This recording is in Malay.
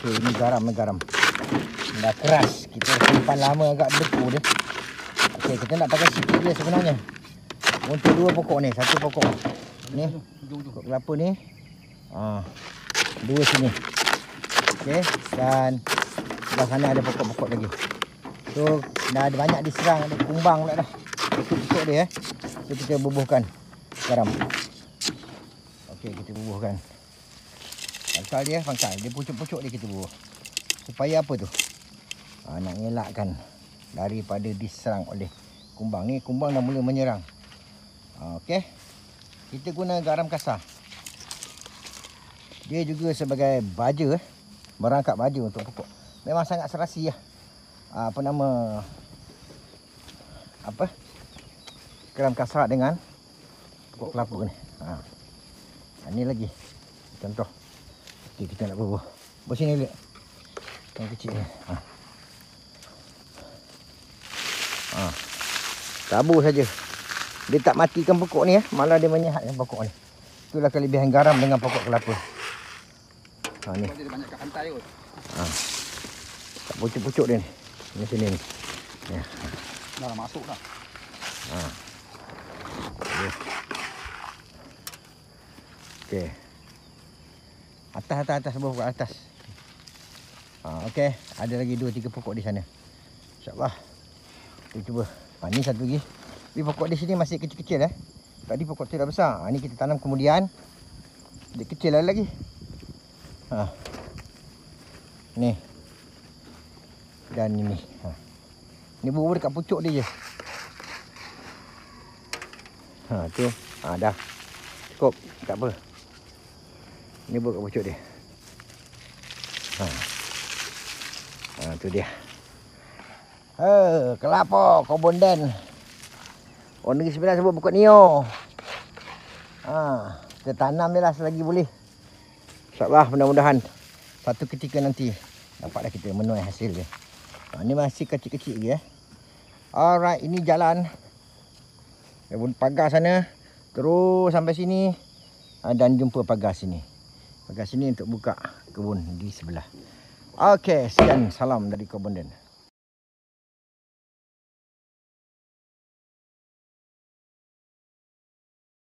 Okey, ini garam. Dah keras. Kita simpan lama agak beku dia. Okey, kita nak pakai sikit dia sebenarnya. Untuk dua pokok ni, satu pokok ni, pokok kelapa ni. Ah, dua sini. Okey, dan sebelah sana ada pokok-pokok lagi. So, dah ada banyak diserang, ada kumbang pula dah. Pokok-pokok dia. So, kita bubuhkan garam. Okey, kita bubuhkan. Pangkal dia, pucuk-pucuk dia kita bubuh. Supaya apa tu? Nak elakkan daripada diserang oleh kumbang. Ni kumbang dah mula menyerang. Okey. Kita guna garam kasar. Dia juga sebagai baja, berangkap baja untuk pokok. Memang sangat serasi lah. Garam kasar dengan pokok kelapa ni. Ini lagi contoh. Okey, kita nak bubuh. Buat sini dulu. Yang kecil ni. Tabur saja. Dia tak matikan pokok ni, malah dia menyehatkan pokok ni. Itulah kelebihan garam dengan pokok kelapa. Ni. Dia banyak kat pantai kot. Tak pucuk-pucuk dia ni. Ini sini ni. Ya. Dah masuk dah. Okey. Atas bawah kat atas. Okey, ada lagi 2-3 pokok di sana. Insya-Allah. Kita cuba. Ni satu lagi. Tapi pokok di sini masih kecil-kecil eh. Tadi pokok tu dah besar. Ni kita tanam kemudian dia kecil lagi. Ni. Dan ini. Ni bubur dekat pucuk dia je. Tu. Dah. Cukup, tak apa. Ni bubur dekat pucuk dia. Tu dia. Kelapa Kobun Den. Orang negeri sebelah sebut pokok nio. Kita tanam dia lah selagi boleh. InsyaAllah mudah-mudahan satu ketika nanti dapatlah kita menuai hasil dia. Ini masih kecil-kecil lagi eh. Alright, ini jalan. Dari pagar sana terus sampai sini dan jumpa pagar sini. Pagar sini untuk buka kebun di sebelah. Okey, sekian salam dari Kobun Den.